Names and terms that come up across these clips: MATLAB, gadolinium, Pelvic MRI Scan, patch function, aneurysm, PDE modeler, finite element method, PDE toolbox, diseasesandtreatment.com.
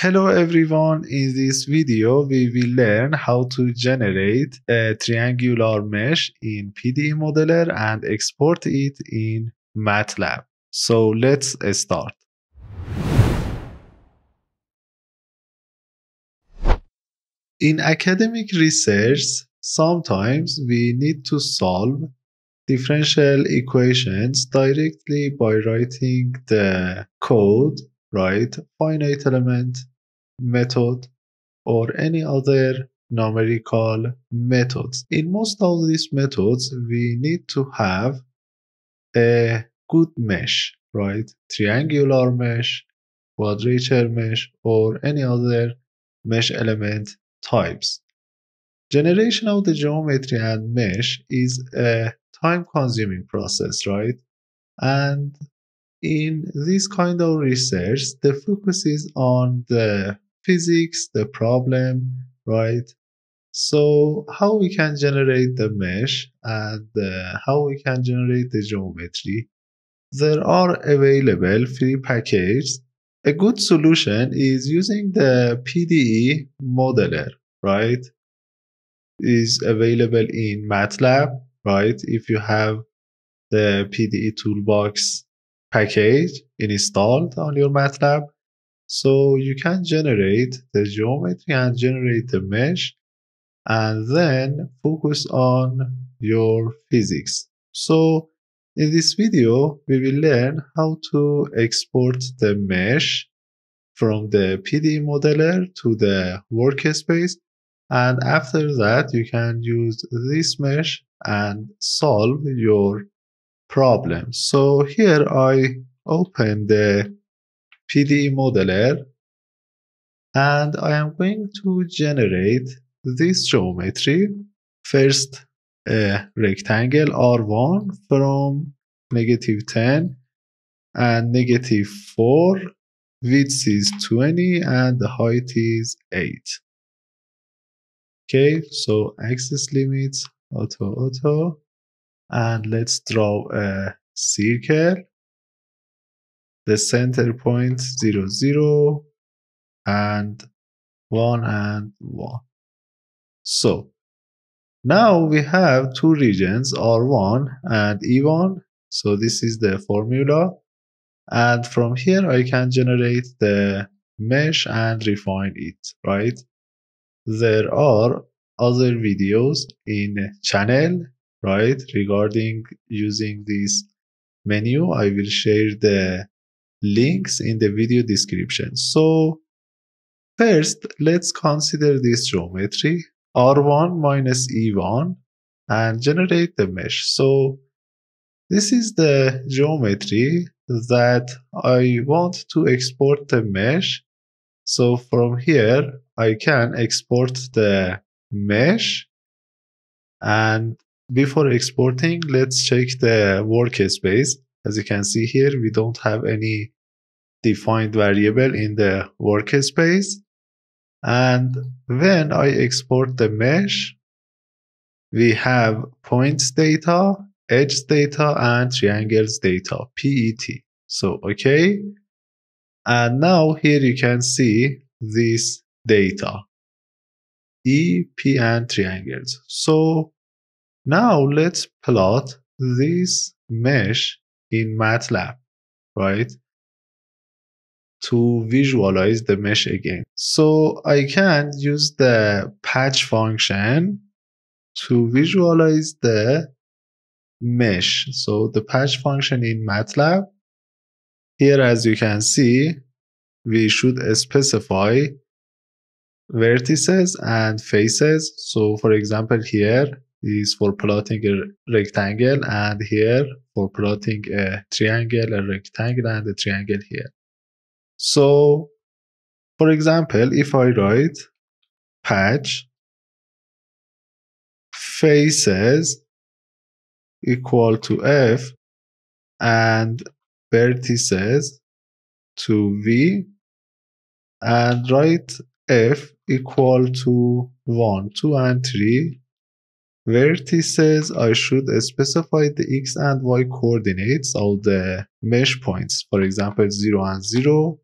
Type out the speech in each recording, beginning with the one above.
Hello everyone, in this video we will learn how to generate a triangular mesh in PDE modeler and export it in MATLAB. So let's start. In academic research, sometimes we need to solve differential equations directly by writing the code, right? Finite element method or any other numerical methods. In most of these methods, we need to have a good mesh, right? Triangular mesh, quadrature mesh, or any other mesh element types. Generation of the geometry and mesh is a time-consuming process, right? And in this kind of research, the focus is on the physics, the problem, right? So how we can generate the mesh and how we can generate the geometry. There are available free packages. A good solution is using the PDE modeler, right? Is available in MATLAB, right? If you have the PDE toolbox package installed on your MATLAB, so you can generate the geometry and generate the mesh and then focus on your physics. So in this video we will learn how to export the mesh from the PDE modeler to the workspace, and after that you can use this mesh and solve your problem. So here I open the PDE modeler and I am going to generate this geometry. First, a rectangle R1 from -10 and -4, width is 20 and the height is 8. Okay, so axis limits auto. And let's draw a circle, the center point 0, 0 and 1 and 1. So now we have two regions, R1 and E1, so this is the formula, and from here I can generate the mesh and refine it, right? There are other videos in channel, right, regarding using this menu. I will share the links in the video description. So first let's consider this geometry R1 minus E1 and generate the mesh. So this is the geometry that I want to export the mesh. So from here I can export the mesh, and before exporting, let's check the workspace. As you can see here, we don't have any defined variable in the workspace. And when I export the mesh, we have points data, edge data, and triangles data, PET. So, okay. And now here you can see this data, E, P, and triangles. So now let's plot this mesh in MATLAB, right, to visualize the mesh again. So I can use the patch function to visualize the mesh. So the patch function in MATLAB, here as you can see, we should specify vertices and faces. So for example, here is for plotting a rectangle, and here for plotting a triangle, a rectangle and a triangle here. So for example, if I write patch faces equal to F and vertices to V, and write F equal to 1, 2 and 3, vertices, I should specify the X and Y coordinates of the mesh points, for example 0 and 0,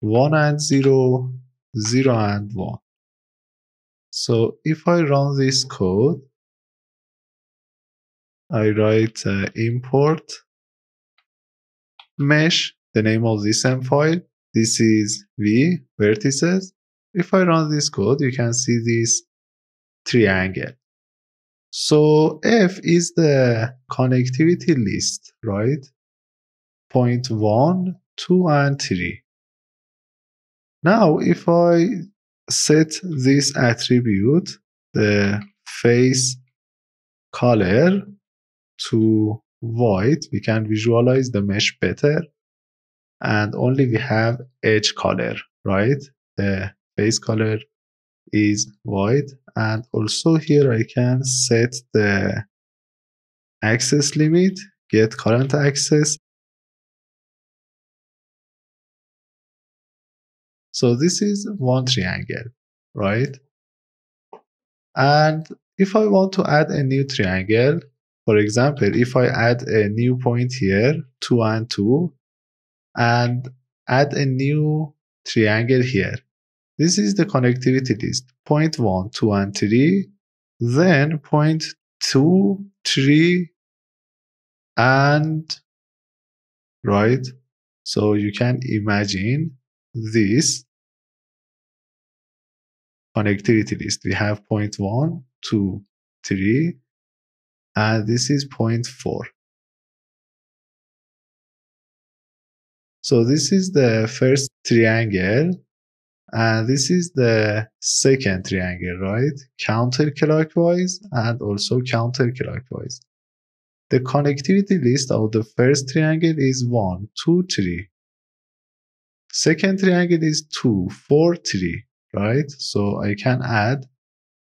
1 and 0, 0 and 1. So if I run this code, I write import mesh, the name of this M file, this is V, vertices. If I run this code, you can see this triangle. So F is the connectivity list, right? Point 1, 2, and 3. Now, if I set this attribute, the face color, to white, we can visualize the mesh better. And only we have edge color, right? The face color is white. And also here I can set the access limit, get current access. So this is one triangle, right? And if I want to add a new triangle, for example, if I add a new point here, 2 and 2, and add a new triangle here. This is the connectivity list, point 1, 2, and 3, then point 2, 3, and right. So you can imagine this connectivity list. We have point 1, 2, 3, and this is point 4. So this is the first triangle, and this is the second triangle, right? Counterclockwise and also counterclockwise. The connectivity list of the first triangle is 1, 2, 3. Second triangle is 2, 4, 3, right? So I can add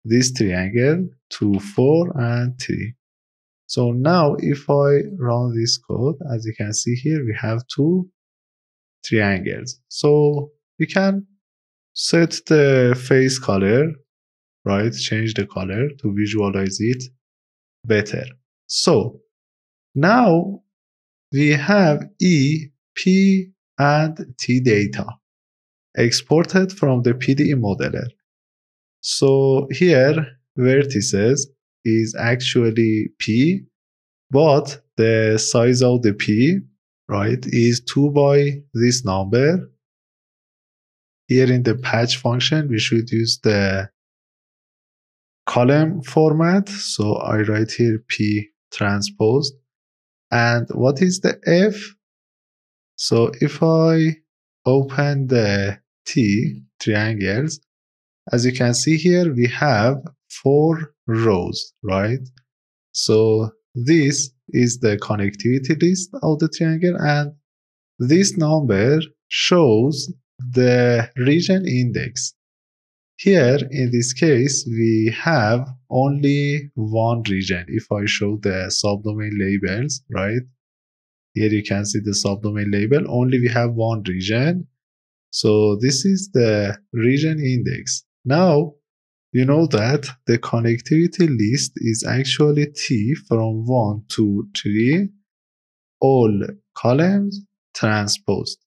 this triangle, 2, 4, and 3. So now if I run this code, as you can see here, we have 2 triangles. So we can set the face color, right? Change the color to visualize it better. So now we have E, P, and T data exported from the PDE modeler. So here vertices is actually P, but the size of the P, right, is 2 by this number. Here in the patch function, we should use the column format. So I write here P transpose. And what is the F? So if I open the T triangles, as you can see here, we have 4 rows, right? So this is the connectivity list of the triangle, and this number shows the region index. Here in this case, we have only one region. If I show the subdomain labels, right? Here you can see the subdomain label, only we have one region. So this is the region index. Now, you know that the connectivity list is actually T from 1 to 3, all columns transposed.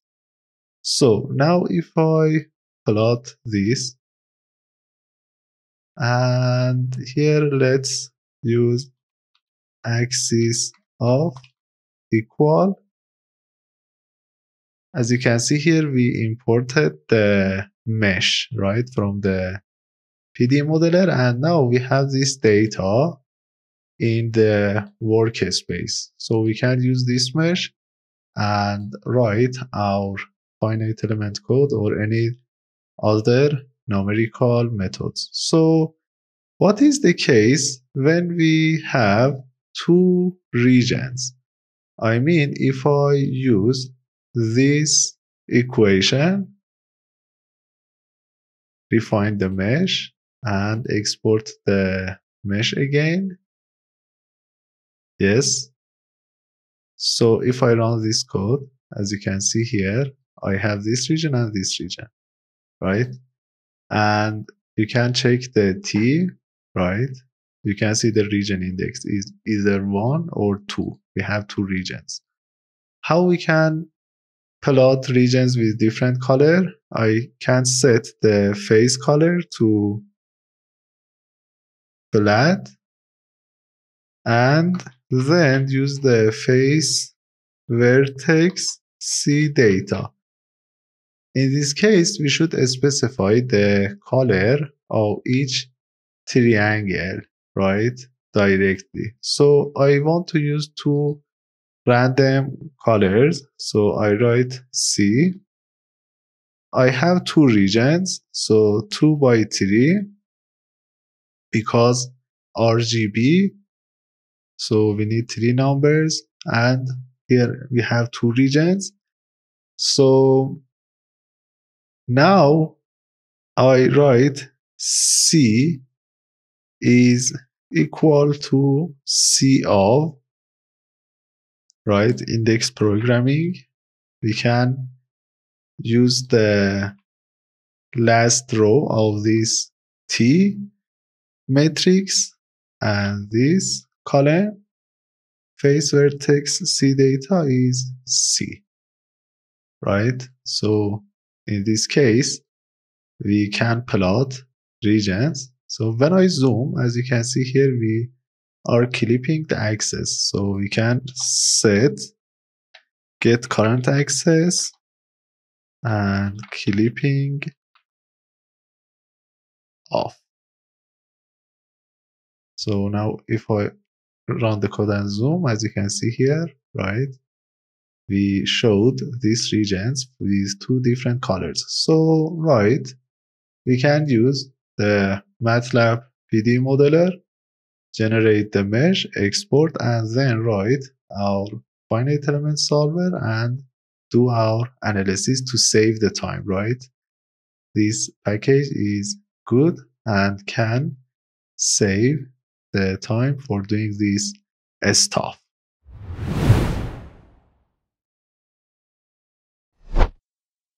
So now if I plot this, and here let's use axis of equal. As you can see here, we imported the mesh, right, from the PDE modeler, and now we have this data in the workspace. So we can use this mesh and write our finite element code or any other numerical methods. So what is the case when we have 2 regions? I mean, if I use this equation, define the mesh, and export the mesh again. Yes. So if I run this code, as you can see here, I have this region and this region, right? And you can check the T, right? You can see the region index is either 1 or 2. We have 2 regions. How we can plot regions with different color. I can set the face color to black and then use the face vertex C data. In this case, we should specify the color of each triangle, right, directly. So I want to use two random colors. So I write C. I have two regions, so 2 by 3, because RGB, so we need 3 numbers, and here we have 2 regions. So now I write C is equal to C of, right, index programming. We can use the last row of this T matrix and this column. Face vertex C data is C, right? So in this case, we can plot regions. So when I zoom, as you can see here, we are clipping the axis. So we can set get current axis and clipping off. So now if I run the code and zoom, as you can see here, right, we showed these regions with 2 different colors. So, right, we can use the MATLAB PDE modeler, generate the mesh, export, and then write our finite element solver and do our analysis to save the time, right? This package is good and can save the time for doing this stuff.